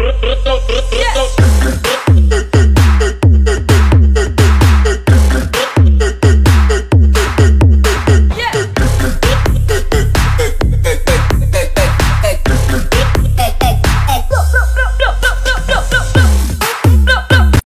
Yes.